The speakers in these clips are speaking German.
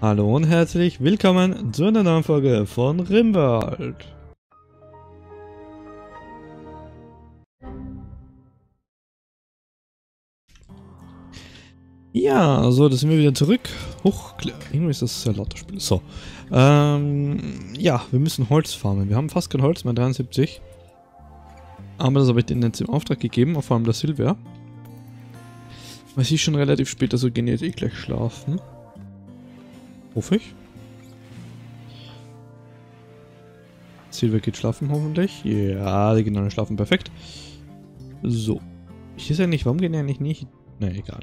Hallo und herzlich willkommen zu einer neuen Folge von RimWorld. Ja, so, da sind wir wieder zurück. Hoch, irgendwie ist das ein lauter Spiel. So, ja, wir müssen Holz farmen. Wir haben fast kein Holz mehr, 73. Aber das habe ich denen jetzt im Auftrag gegeben, vor allem das Silber. Weil es ist schon relativ spät, also gehen jetzt eh gleich schlafen. Hoffe ich. Silber geht schlafen hoffentlich. Ja, die gehen alle schlafen, perfekt. So. Ich weiß ja nicht, warum gehen die eigentlich nicht? Na, egal.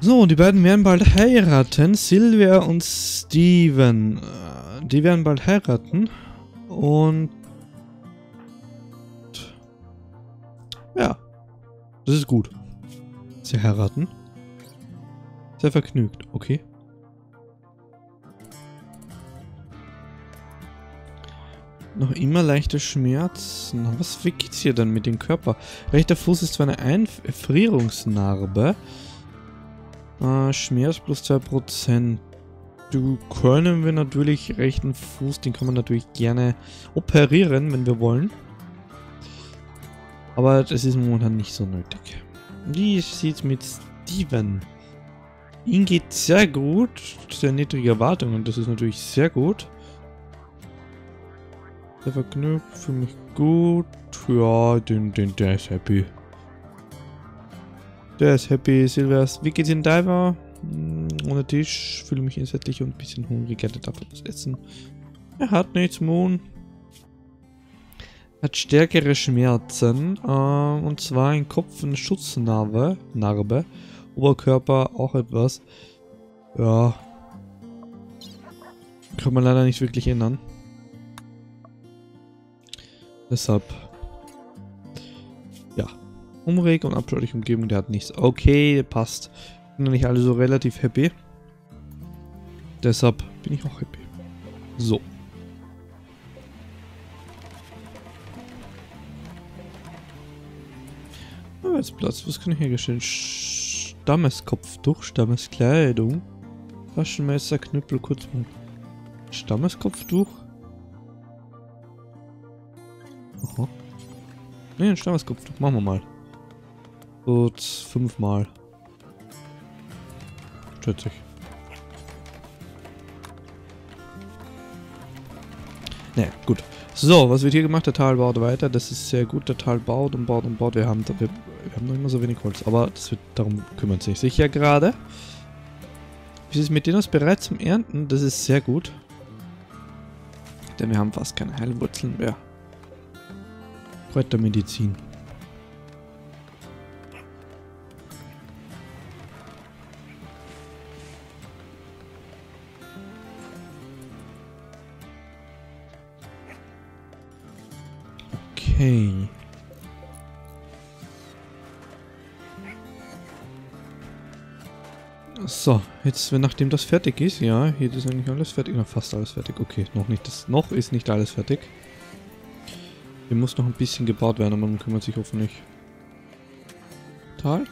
So, und die beiden werden bald heiraten. Silvia und Steven. Die werden bald heiraten. Und... ja. Das ist gut. Sie heiraten. Sehr vergnügt, okay. Noch immer leichte Schmerzen. Was, wie geht's hier denn mit dem Körper? Rechter Fuß ist zwar eine Einfrierungsnarbe. Schmerz plus 2%. Du können wir natürlich rechten Fuß, den kann man natürlich gerne operieren, wenn wir wollen. Aber das ist momentan nicht so nötig. Wie sieht's mit Steven? Ihm geht sehr gut, sehr niedrige Erwartungen, das ist natürlich sehr gut. Der vergnügt, fühle mich gut, ja, der ist happy. Der ist happy, Silvers. Wie geht's in Diver? Ohne Tisch, fühle mich entsetzlich und ein bisschen hungrig, hätte davon das Essen. Er hat nichts, Moon. Hat stärkere Schmerzen, und zwar ein Kopf- und Schutznarbe, Oberkörper auch etwas. Ja. Kann man leider nicht wirklich ändern. Deshalb. Ja. Umreg und abscheuliche Umgebung, der hat nichts. Okay, passt. Sind nicht alle so relativ happy. Deshalb bin ich auch happy. So. Arbeitsplatz, was kann ich hier geschehen? Stammeskopftuch, Stammeskleidung, Taschenmesser, Knüppel, Kurzmund. Stammeskopftuch? Aha. Ne, ein Stammeskopftuch, machen wir mal. So, 5 Mal. Stört sich. Ne, gut. So, was wird hier gemacht? Der Tal baut weiter, das ist sehr gut. Der Tal baut und baut und baut. Wir haben noch immer so wenig Holz, aber das wird, darum kümmert sich sicher gerade. Wie ist es mit denen aus bereit zum Ernten? Das ist sehr gut. Denn wir haben fast keine Heilwurzeln mehr. Kräutermedizin. Okay. So, jetzt, wenn nachdem das fertig ist, ja, hier ist eigentlich alles fertig, na, fast alles fertig, okay, noch nicht, das, noch ist nicht alles fertig. Hier muss noch ein bisschen gebaut werden, aber man kümmert sich hoffentlich. Tal?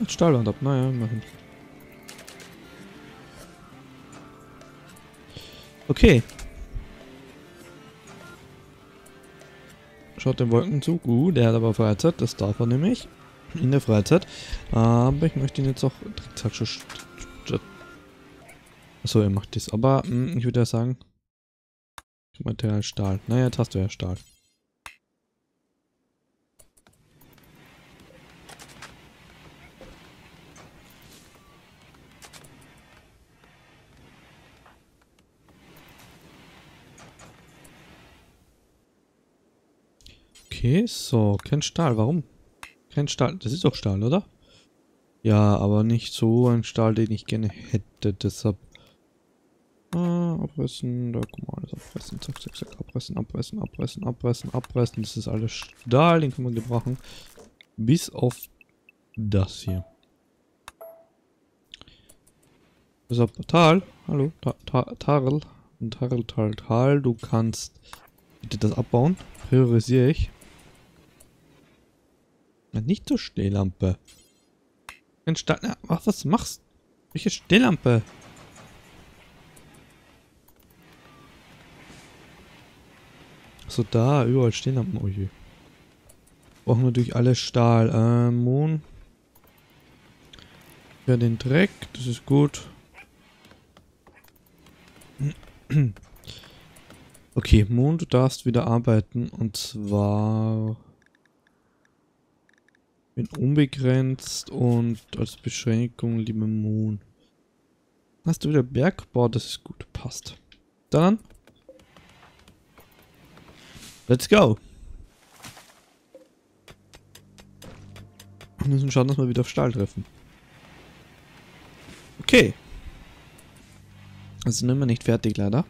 Jetzt Stahlwand ab, naja, immerhin. Okay. Schaut den Wolken zu, gut, der hat aber Freizeit, das darf er nämlich. In der Freizeit. Aber ich möchte ihn jetzt auch... Achso, er macht das. Aber ich würde ja sagen... Material Stahl. Naja, jetzt hast du ja Stahl. Okay, so. Kein Stahl. Warum? Kein Stahl. Das ist doch Stahl, oder? Ja, aber nicht so ein Stahl, den ich gerne hätte. Deshalb... abreißen. Da, guck mal, alles abreißen. Zack, zack, zack. Abreißen, abreißen, abreißen, abreißen, abreißen. Das ist alles Stahl. Den kann man gebrauchen. Bis auf das hier. Deshalb, Tal. Hallo. Tarl. Tarl. Du kannst bitte das abbauen. Priorisiere ich. Nicht zur Stehlampe. Na, was machst du? Welche Stehlampe? So, da, überall Stehlampen. Oh je. Brauchen natürlich alle Stahl. Mohn. Ja, den Dreck. Das ist gut. Okay, Mohn, du darfst wieder arbeiten. Und zwar... bin unbegrenzt und als Beschränkung, liebe Mohn. Hast du wieder Bergbau? Das ist gut. Passt. Dann... let's go! Wir müssen schauen, dass wir wieder auf Stahl treffen. Okay. Also sind wir nicht fertig, leider.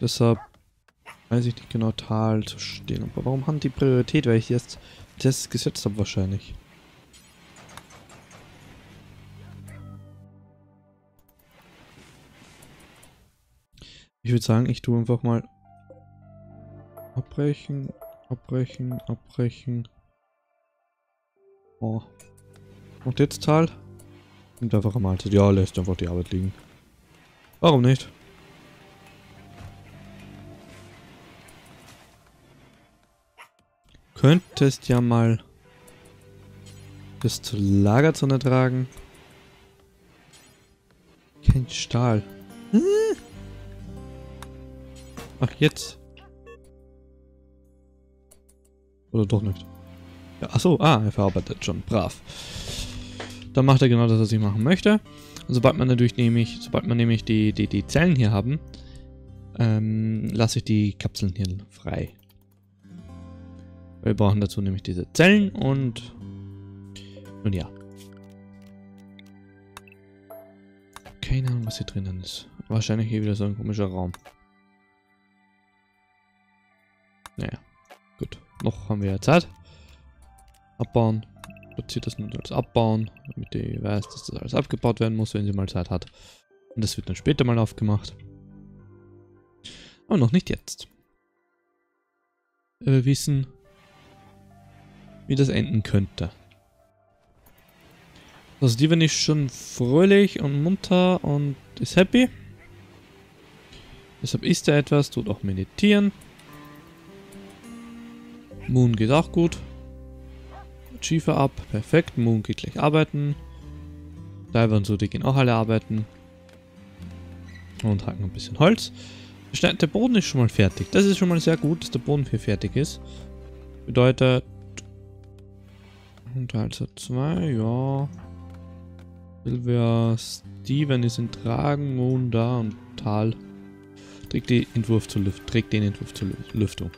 Deshalb weiß ich nicht genau, Tal zu stehen. Aber warum haben die Priorität? Weil ich jetzt das gesetzt habe, wahrscheinlich. Ich würde sagen, ich tue einfach mal abbrechen, abbrechen, abbrechen. Oh. Und jetzt Tal? Und einfach mal. Ja, lässt einfach die Arbeit liegen. Warum nicht? Könntest ja mal bis zur Lagerzone tragen. Kein Stahl. Ach, jetzt. Oder doch nicht. Ja, achso, er verarbeitet schon. Brav. Dann macht er genau das, was ich machen möchte. Und sobald man nämlich die Zellen hier haben, lasse ich die Kapseln hier frei. Weil wir brauchen dazu nämlich diese Zellen und... nun ja. Keine Ahnung, was hier drinnen ist. Wahrscheinlich hier wieder so ein komischer Raum. Naja, gut. Noch haben wir ja Zeit. Abbauen. Platziert das nur als Abbauen, damit die weiß, dass das alles abgebaut werden muss, wenn sie mal Zeit hat. Und das wird dann später mal aufgemacht. Aber noch nicht jetzt. Wir wissen, wie das enden könnte. Also Steven ist schon fröhlich und munter und ist happy. Deshalb isst er etwas, tut auch meditieren. Mohn geht auch gut. Schiefer ab, perfekt. Mohn geht gleich arbeiten. Diver und so, die gehen auch alle arbeiten. Und hacken ein bisschen Holz. Der Boden ist schon mal fertig. Das ist schon mal sehr gut, dass der Boden hier fertig ist. Bedeutet... und also 2, ja. Silvia, Steven ist in Tragen, Mohn da und Tal. Trägt den Entwurf zur Lüftung.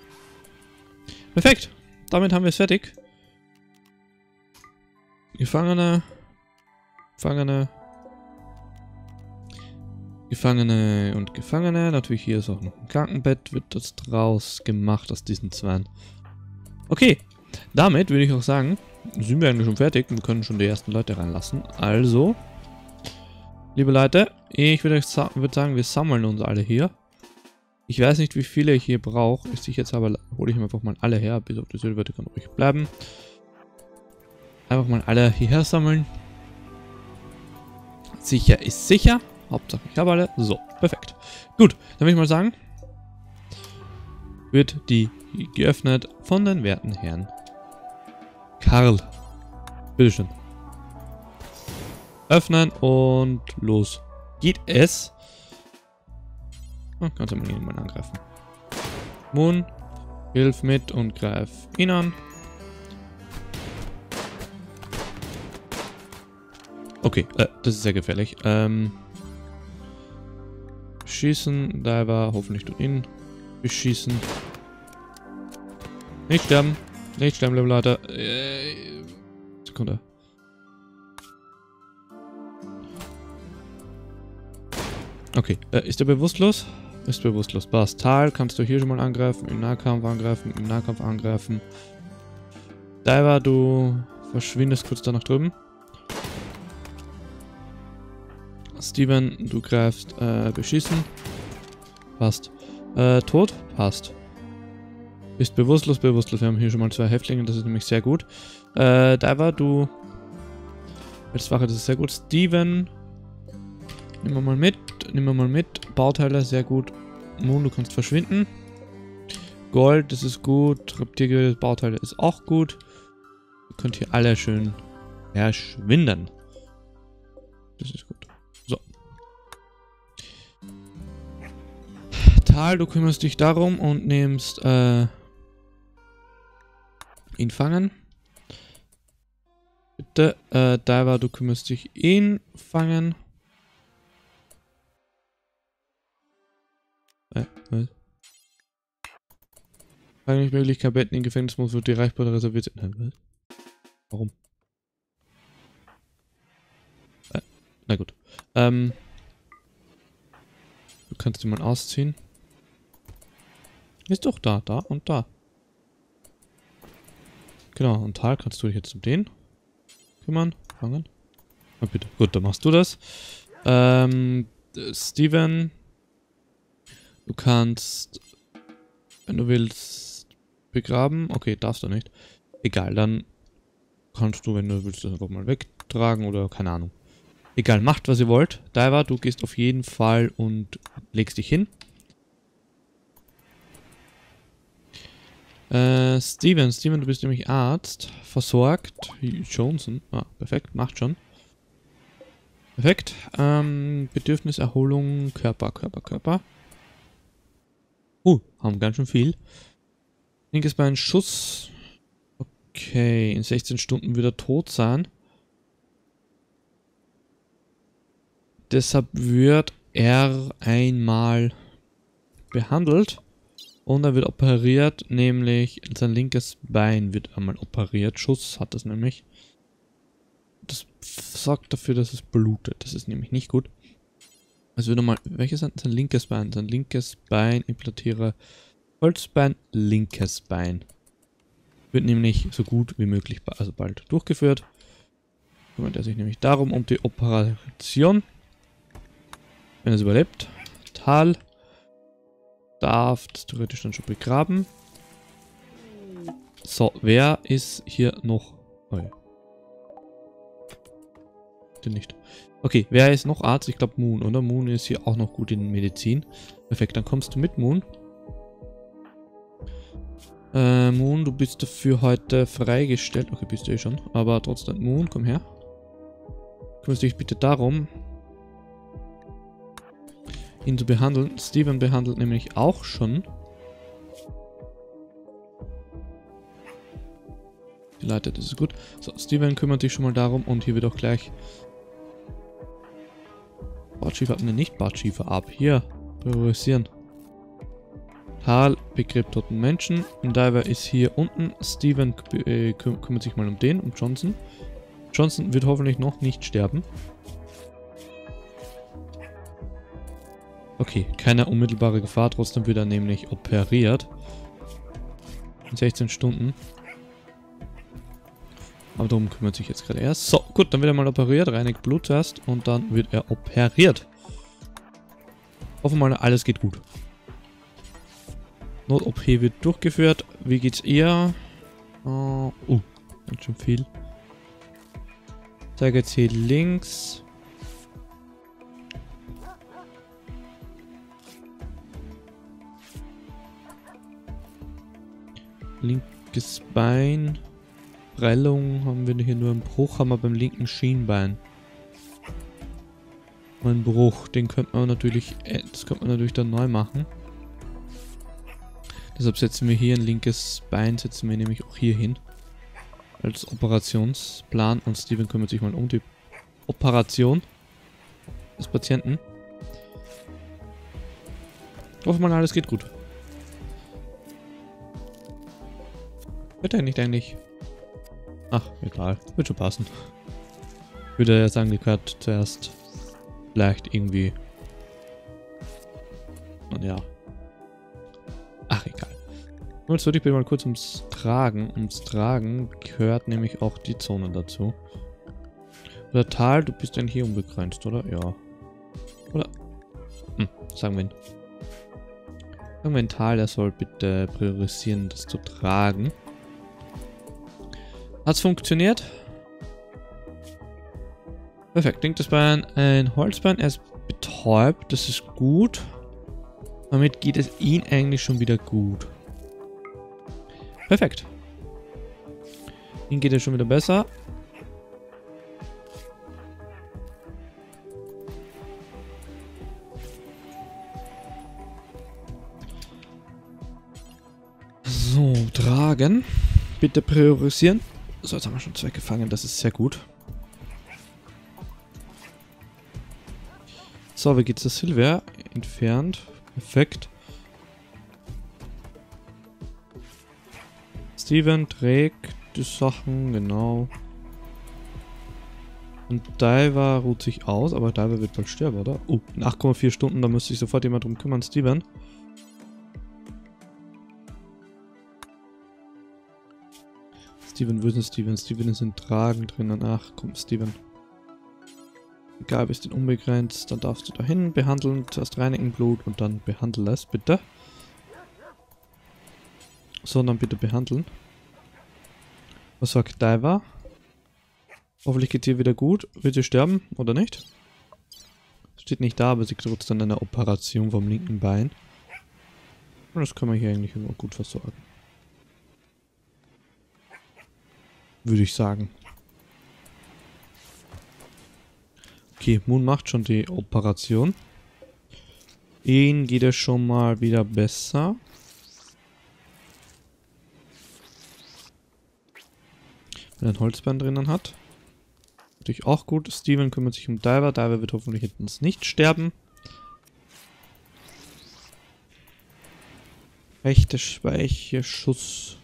Perfekt, damit haben wir es fertig. Gefangene und Gefangene. Natürlich hier ist auch noch ein Krankenbett, wird das draus gemacht aus diesen zweien. Okay, damit würde ich auch sagen, sind wir eigentlich schon fertig und wir können schon die ersten Leute reinlassen. Also, liebe Leute, ich würde sagen, wir sammeln uns alle hier. Ich weiß nicht, wie viele ich hier brauche. Ist sicher jetzt aber, hole ich mir einfach mal alle her. Bis auf die Silber, die kann ruhig bleiben. Einfach mal alle hierher sammeln. Sicher ist sicher. Hauptsache ich habe alle. So, perfekt. Gut, dann würde ich mal sagen, wird die geöffnet von den werten Herrn Karl. Bitteschön. Öffnen und los geht es. Kannst du ihn mal angreifen. Mohn, hilf mit und greif ihn an. Okay, das ist sehr gefährlich. Schießen, Diver, hoffentlich tut ihn. Beschießen. Nicht sterben. Nicht sterben, liebe Leute. Sekunde. Okay, ist er bewusstlos? Ist bewusstlos. Bastal, kannst du hier schon mal angreifen, im Nahkampf angreifen, im Nahkampf angreifen. Diver, du verschwindest kurz da nach drüben. Steven, du greifst, beschießen. Passt. Tot? Passt. Ist bewusstlos, bewusstlos. Wir haben hier schon mal zwei Häftlinge, das ist nämlich sehr gut. Diver, du willst Wache, das ist sehr gut. Steven, nehmen wir mal mit. Bauteiler, sehr gut. Moon, du kannst verschwinden. Gold, das ist gut. Reptilien, Bauteile ist auch gut. Ihr könnt hier alle schön verschwinden. Das ist gut. So. Tal, du kümmerst dich darum und nimmst ihn fangen. Bitte, Diver, du kümmerst dich ihn fangen. Was? Eigentlich Möglichkeit, Betten in Gefängnis muss für die Reichbare reserviert sein. Warum? Na gut. Du kannst die mal ausziehen. Ist doch da, da und da. Genau, und Tal kannst du dich jetzt um den kümmern. Fangen. Na bitte. Gut, dann machst du das. Steven, du kannst, wenn du willst, begraben. Okay, darfst du nicht. Egal, dann kannst du, wenn du willst, das einfach mal wegtragen oder keine Ahnung. Egal, macht, was ihr wollt. Diver, du gehst auf jeden Fall und legst dich hin. Steven, du bist nämlich Arzt. Versorgt. Johnson. Ah, perfekt, macht schon. Perfekt. Bedürfnis, Erholung, Körper. Haben ganz schön viel. Linkes Bein, Schuss. Okay, in 16 Stunden wieder tot sein. Deshalb wird er einmal behandelt. Und er wird operiert, nämlich sein linkes Bein wird einmal operiert. Schuss hat das nämlich. Das sorgt dafür, dass es blutet. Das ist nämlich nicht gut. Also wieder mal, welches ist sein linkes Bein? Sein linkes Bein, implantiere Holzbein, linkes Bein. Wird nämlich so gut wie möglich, also bald durchgeführt. Kümmert er sich nämlich darum, um die Operation. Wenn er es überlebt. Tal darf theoretisch dann schon begraben. So, wer ist hier noch? Oh ja. Den nicht. Okay, wer ist noch Arzt? Ich glaube Moon, oder? Moon ist hier auch noch gut in Medizin. Perfekt, dann kommst du mit, Moon. Moon, du bist dafür heute freigestellt. Okay, bist du eh schon. Aber trotzdem, Moon, komm her. Kümmerst dich bitte darum, ihn zu behandeln. Steven behandelt nämlich auch schon. Die Leiter, das ist gut. So, Steven kümmert sich schon mal darum und hier wird auch gleich Bartschiefer ab. Ne, nicht Bartschiefer ab. Hier, priorisieren. Tal begräbt dort einen Menschen. Ein Diver ist hier unten. Steven kümmert sich mal um den, um Johnson. Johnson wird hoffentlich noch nicht sterben. Okay, keine unmittelbare Gefahr. Trotzdem wird er nämlich operiert. In 16 Stunden. Aber darum kümmert sich jetzt gerade erst. So, gut, dann wird er mal operiert. Reinigt Bluttest und dann wird er operiert. Hoffen wir mal, alles geht gut. Not-OP wird durchgeführt. Wie geht's ihr? Ganz schön viel. Zeige jetzt hier links. Linkes Bein. Prellung haben wir hier nur einen Bruch, haben wir beim linken Schienbein. Und einen Bruch, den könnte man natürlich, das könnte man natürlich dann neu machen. Deshalb setzen wir hier ein linkes Bein, setzen wir nämlich auch hier hin. Als Operationsplan. Und Steven kümmert sich mal um die Operation des Patienten. Hoffen wir mal, alles geht gut. Wird er nicht eigentlich? Ach, egal. Wird schon passen. Ich würde ja sagen, die gehört zuerst vielleicht irgendwie. Und ja. Ach, egal. Nur jetzt würde ich bitte mal kurz ums Tragen. Ums Tragen gehört nämlich auch die Zone dazu. Oder Tal, du bist dann hier unbegrenzt, oder? Ja. Oder? Sagen wir ihn. Sagen wir Tal, der soll bitte priorisieren, das zu tragen. Hat's funktioniert? Perfekt. Linkes Bein, ein Holzbein. Er ist betäubt. Das ist gut. Damit geht es ihm eigentlich schon wieder gut. Perfekt. Ihm geht es schon wieder besser. So, tragen. Bitte priorisieren. So, jetzt haben wir schon zwei gefangen. Das ist sehr gut. So, wie geht's der Silvia? Entfernt. Perfekt. Steven trägt die Sachen, genau. Und Diver ruht sich aus, aber Diver wird bald sterben, oder? Oh, in 8,4 Stunden, da müsste sich sofort jemand drum kümmern, Steven. Steven, wo ist denn Steven? Steven ist in Tragen drinnen. Ach komm, Steven. Egal, bist du unbegrenzt, dann darfst du dahin behandeln, zuerst reinigen Blut und dann behandeln es, bitte. Sondern bitte behandeln. Was sagt Diver? Hoffentlich geht dir wieder gut. Wird sie sterben oder nicht? Steht nicht da, aber sie kriegt dann eine Operation vom linken Bein. Und das kann man hier eigentlich immer gut versorgen. Würde ich sagen. Okay, Moon macht schon die Operation. Ihnen geht es schon mal wieder besser. Wenn er ein Holzbein drinnen hat. Natürlich auch gut. Steven kümmert sich um Diver. Diver wird hoffentlich hinten nicht sterben. Rechte Speiche, Schuss.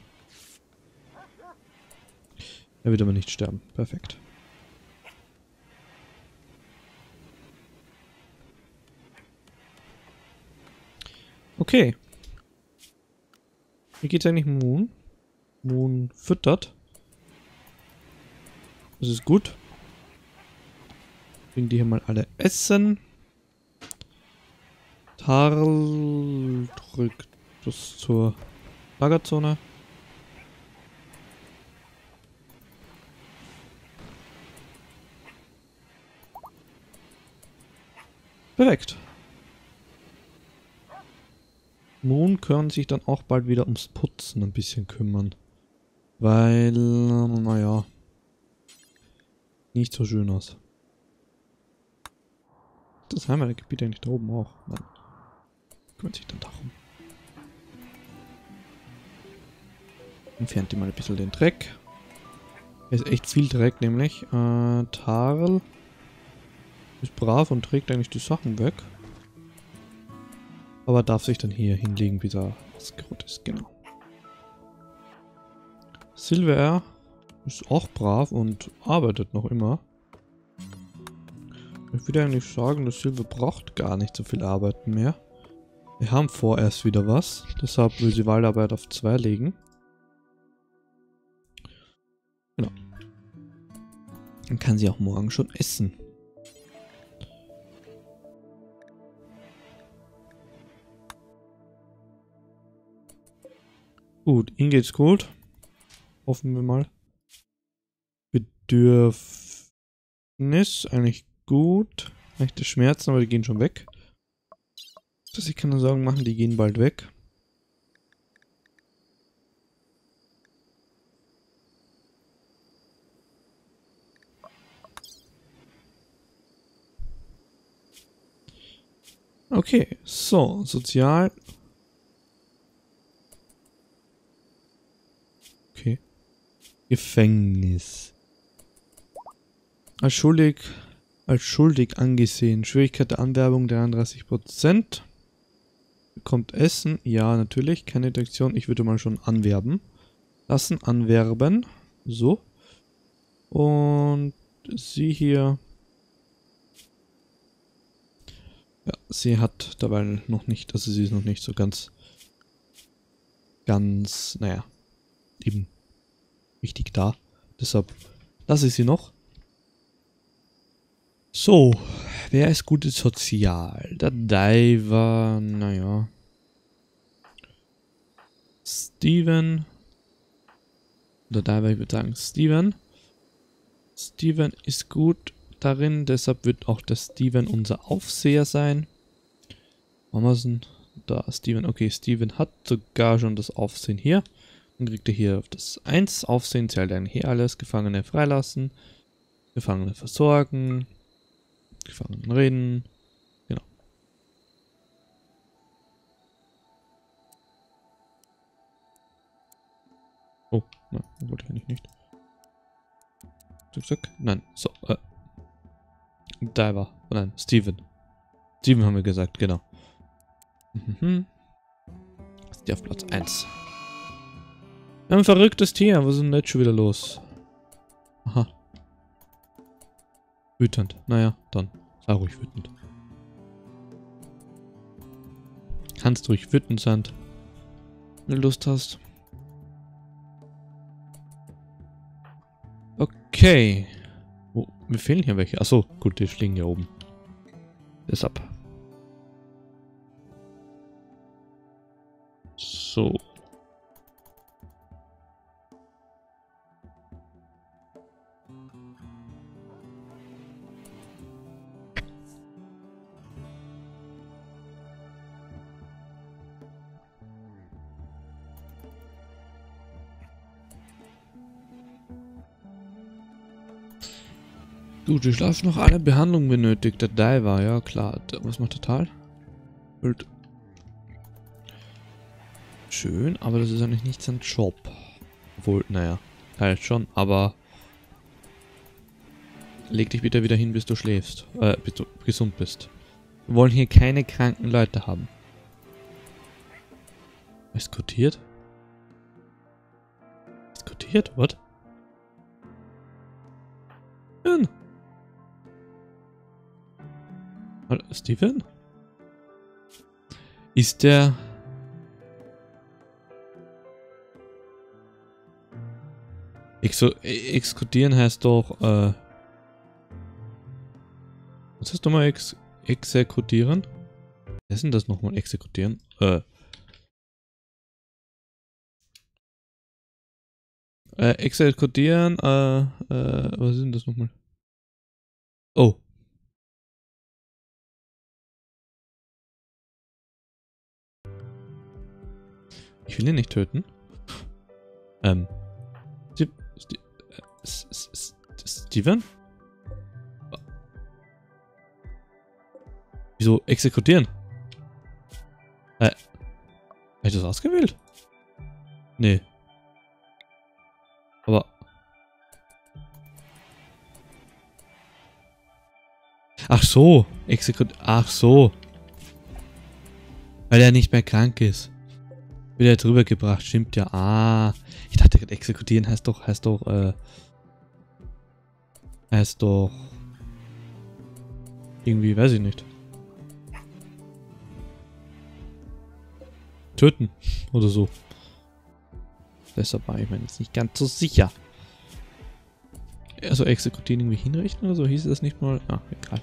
Er wird aber nicht sterben. Perfekt. Okay. Wie geht's eigentlich Moon? Moon füttert. Das ist gut. Bringen die hier mal alle Essen. Tarl drückt das zur Lagerzone. Perfekt. Moon können sich dann auch bald wieder ums Putzen ein bisschen kümmern. Weil, naja, nicht so schön aus. Das haben wir das Gebiet eigentlich da oben auch. Nein. Kümmert sich dann darum. Entfernt die mal ein bisschen den Dreck. Da ist echt viel Dreck nämlich. Tarl ist brav und trägt eigentlich die Sachen weg. Aber darf sich dann hier hinlegen, bis er ausgeruht ist, genau. Silver ist auch brav und arbeitet noch immer. Ich würde eigentlich sagen, dass Silver braucht gar nicht so viel Arbeiten mehr. Wir haben vorerst wieder was, deshalb will sie Waldarbeit auf 2 legen. Genau. Dann kann sie auch morgen schon essen. Gut, ihm geht's gut. Hoffen wir mal. Bedürfnis, eigentlich gut. Leichte Schmerzen, aber die gehen schon weg. Das ich kann nur Sorgen machen, die gehen bald weg. Okay, so, sozial. Gefängnis. Als schuldig angesehen. Schwierigkeit der Anwerbung 33%. Bekommt Essen. Ja, natürlich. Keine Interaktion. Ich würde mal schon anwerben. Lassen. Anwerben. So. Und sie hier. Ja, sie hat dabei noch nicht. Also sie ist noch nicht so ganz. Naja. Eben. Wichtig da. Deshalb lasse ich sie noch. So. Wer ist gut in Sozial? Der Diver. Naja. Steven. Oder dabei, ich würde sagen, Steven. Steven ist gut darin, deshalb wird auch der Steven unser Aufseher sein. Machen wir es denn? Da, Steven. Okay, Steven hat sogar schon das Aufsehen hier. Dann kriegt er hier auf das 1. Aufsehen zählt dann hier alles. Gefangene freilassen. Gefangene versorgen. Gefangenen reden. Genau. Oh, nein, wollte ich eigentlich nicht. Zack, zack. Nein, so. Da war. Oh nein, Steven. Steven haben wir gesagt, genau. Ist die auf Platz 1. Wir haben ein verrücktes Tier. Was ist denn jetzt schon wieder los? Aha. Wütend. Naja, dann. Sei ruhig wütend. Kannst ruhig wütend sein, wenn du Lust hast. Okay. Oh, mir fehlen hier welche. Achso, gut, die liegen hier oben. Ist ab. So. Du, die schlafen noch, alle Behandlung benötigt. Der Diver, ja klar. Was macht der Tal? Wild. Schön, aber das ist eigentlich nicht sein Job. Obwohl, naja, halt schon, aber leg dich bitte wieder hin, bis du schläfst. Bis du gesund bist. Wir wollen hier keine kranken Leute haben. Ist kotiert? Ist kotiert? Was? Steven? Ist der... Exekutieren heißt doch, was heißt nochmal exekutieren? Was ist denn das nochmal exekutieren? Exekutieren, was ist denn das nochmal? Oh. Ich will ihn nicht töten. Steven? Wieso exekutieren? Habe ich das ausgewählt? Nee. Aber... Ach so. Ach so. Weil er nicht mehr krank ist. Wird ja drüber gebracht, stimmt ja. Ah. Ich dachte gerade, exekutieren heißt doch. Irgendwie, weiß ich nicht. Töten. Oder so. Deshalb war ich mir jetzt nicht ganz so sicher. Also exekutieren irgendwie hinrichten oder so, hieß das nicht mal. Ah, egal.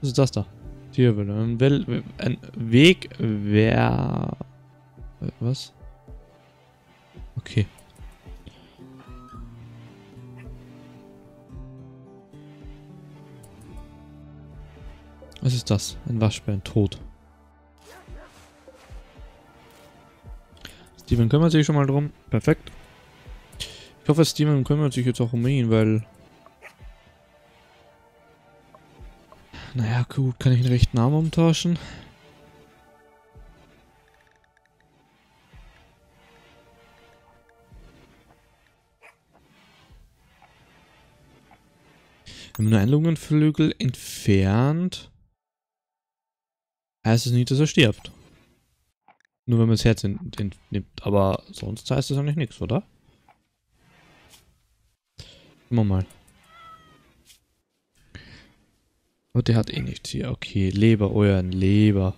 Was ist das da? Tierwille. Ein Weg wäre. Was? Okay. Was ist das? Ein Waschbär, tot. Steven kümmert sich schon mal drum. Perfekt. Ich hoffe, Steven kümmert sich jetzt auch um ihn, weil... Naja, gut. Kann ich den rechten Arm umtauschen? Wenn man nur einen Lungenflügel entfernt, heißt es nicht, dass er stirbt. Nur wenn man das Herz entnimmt. Aber sonst heißt es eigentlich nichts, oder? Schauen wir mal. Und der hat eh nichts hier. Okay, Leber, euren Leber.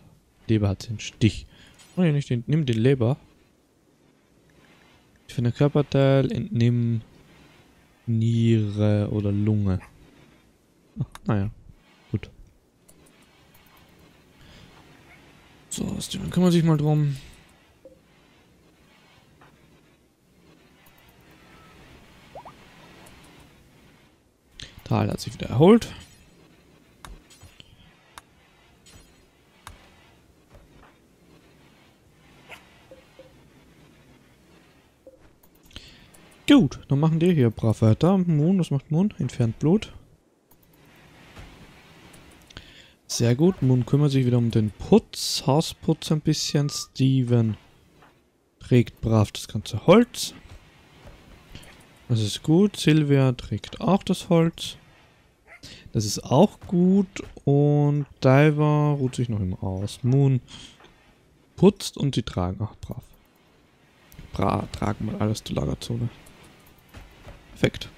Leber hat den Stich. Oh, nicht entnimm den Leber. Für den Körperteil entnimm Niere oder Lunge. Ach, naja, gut. So, Steven kümmert sich mal drum. Tal hat sich wieder erholt. Gut, dann machen die hier brav weiter. Moon, was macht Moon? Entfernt Blut. Sehr gut, Moon kümmert sich wieder um den Putz, Hausputz ein bisschen. Steven trägt brav das ganze Holz. Das ist gut. Silvia trägt auch das Holz. Das ist auch gut. Und Diver ruht sich noch immer aus. Moon putzt und sie tragen. Ach, brav. Tragen mal alles zur Lagerzone. Perfekt.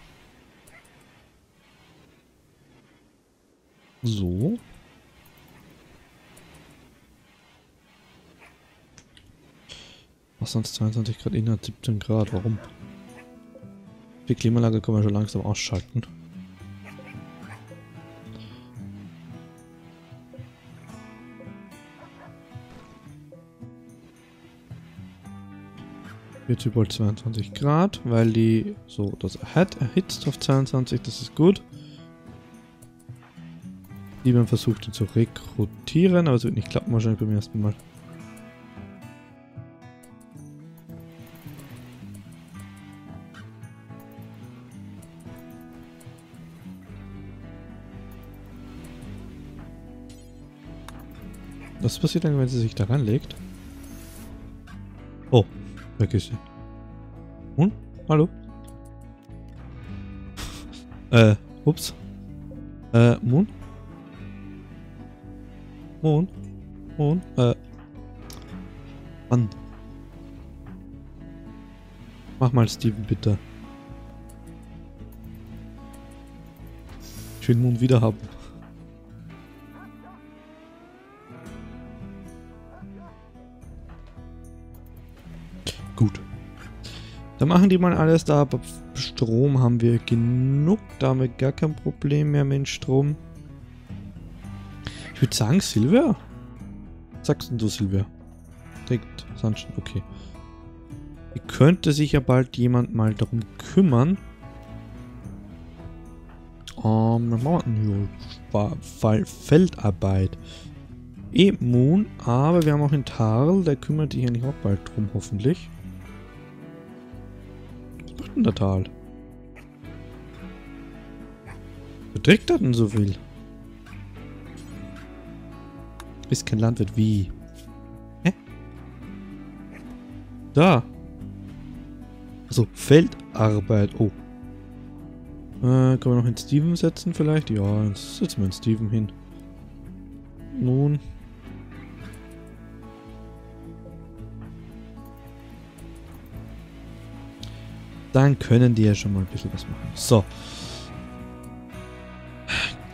So. Was sonst 22 Grad innerhalb 17 Grad? Warum? Die Klimaanlage können wir schon langsam ausschalten. Jetzt über 22 Grad, weil die so das erhitzt auf 22, das ist gut. Die man versucht ihn zu rekrutieren, aber es wird nicht klappen wahrscheinlich beim ersten Mal. Was passiert dann, wenn sie sich daran legt? Oh, weg ist sie. Hm? Hallo? Ups. Moon? Moon? Moon? Mann. Mach mal Steven, bitte. Ich will Moon wieder haben. Gut. Dann machen die mal alles da. Aber Strom haben wir genug. Da haben wir gar kein Problem mehr mit Strom. Ich würde sagen, Silvia? Was sagst denn du, Silvia? Direkt Sunshine, okay. Hier könnte sich ja bald jemand mal darum kümmern. Dann machen wir Feldarbeit. Moon, aber wir haben auch einen Tarl, der kümmert sich eigentlich auch bald drum, hoffentlich. Was macht denn der Tal? Wer trägt da denn so viel? Ist kein Landwirt wie. Hä? Da. Also Feldarbeit. Oh. Können wir noch einen Steven setzen vielleicht? Ja, jetzt setzen wir einen Steven hin. Nun. Dann können die ja schon mal ein bisschen was machen. So.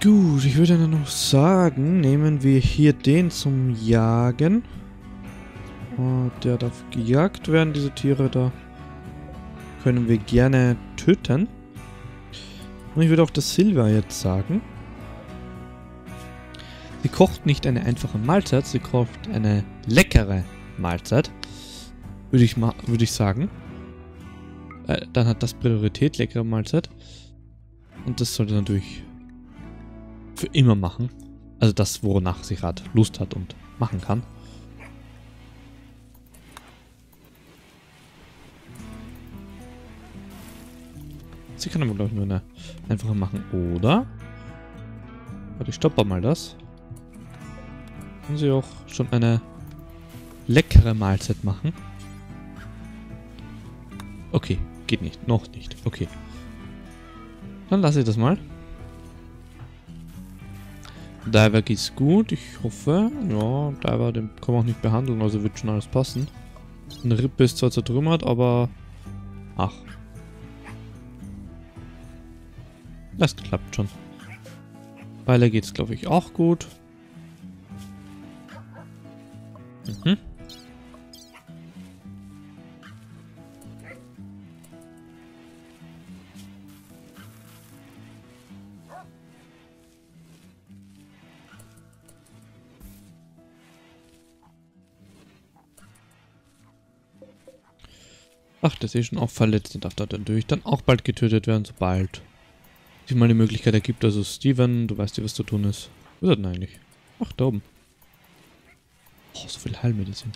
Gut, ich würde dann noch sagen, nehmen wir hier den zum Jagen. Der darf gejagt werden, diese Tiere da. Können wir gerne töten. Und ich würde auch das Silber jetzt sagen. Sie kocht nicht eine einfache Mahlzeit, sie kocht eine leckere Mahlzeit. Würde ich sagen. Dann hat das Priorität, leckere Mahlzeit. Und das sollte natürlich für immer machen. Also das, wonach sie gerade Lust hat und machen kann. Sie kann aber, glaube ich, nur eine einfache machen, oder? Warte, ich stoppe mal das. Kann sie auch schon eine leckere Mahlzeit machen? Okay, geht nicht. Noch nicht. Okay. Dann lasse ich das mal. Diver geht's gut, ich hoffe. Ja, Diver, den kann man auch nicht behandeln, also wird schon alles passen. Eine Rippe ist zwar zertrümmert, aber... Ach. Das klappt schon. Weile geht's, glaube ich, auch gut. Mhm. Ach, das ist schon auch verletzt und darf dadurch dann auch bald getötet werden, sobald sich mal eine Möglichkeit ergibt. Also Steven, du weißt ja, was zu tun ist. Wo ist er denn eigentlich? Ach, da oben. Oh, so viele Heilmedizin.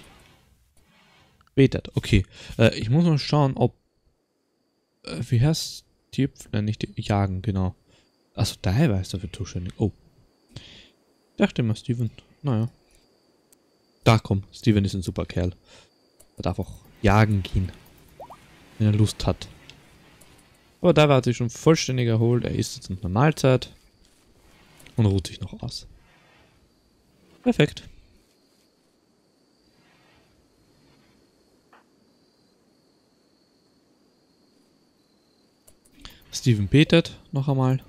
Betet, okay. Ich muss mal schauen, ob... wie heißt die... Nein, nicht die... Jagen, genau. Achso, daher war es dafür zuständig. Oh. Ich dachte immer, Steven. Naja. Da komm, Steven ist ein super Kerl. Er darf auch jagen gehen. Wenn er Lust hat. Aber da war er sich schon vollständig erholt. Er isst jetzt eine Mahlzeit. Und ruht sich noch aus. Perfekt. Steven betet noch einmal.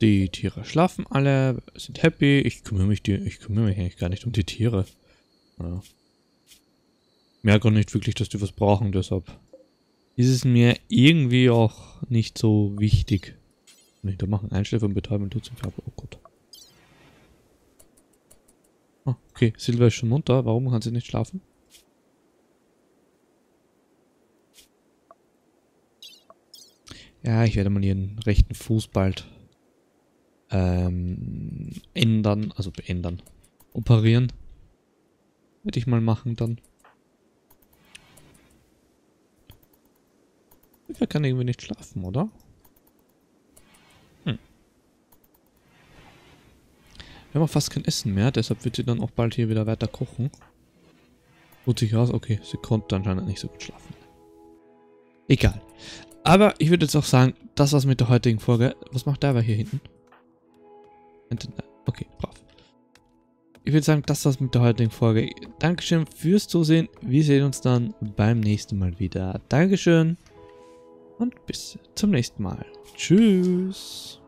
Die Tiere schlafen alle, sind happy. Ich kümmere mich eigentlich gar nicht um die Tiere. Ja. Ich merke auch nicht wirklich, dass die was brauchen, deshalb ist es mir irgendwie auch nicht so wichtig. Nee, da machen Einschläfern, Betäubung, Dutzendkörper. Oh Gott. Ah, okay, Silva ist schon munter. Warum kann sie nicht schlafen? Ja, ich werde mal ihren rechten Fuß bald ändern, also beändern. Operieren. Würde ich mal machen dann. Ich kann irgendwie nicht schlafen, oder? Hm. Wir haben auch fast kein Essen mehr, deshalb wird sie dann auch bald hier wieder weiter kochen. Ruht sich aus, okay, sie konnte anscheinend nicht so gut schlafen. Egal. Aber ich würde jetzt auch sagen, das war's mit der heutigen Folge. Was macht der aber hier hinten? Okay, brav. Ich würde sagen, das war's mit der heutigen Folge. Dankeschön fürs Zusehen. Wir sehen uns dann beim nächsten Mal wieder. Dankeschön und bis zum nächsten Mal. Tschüss.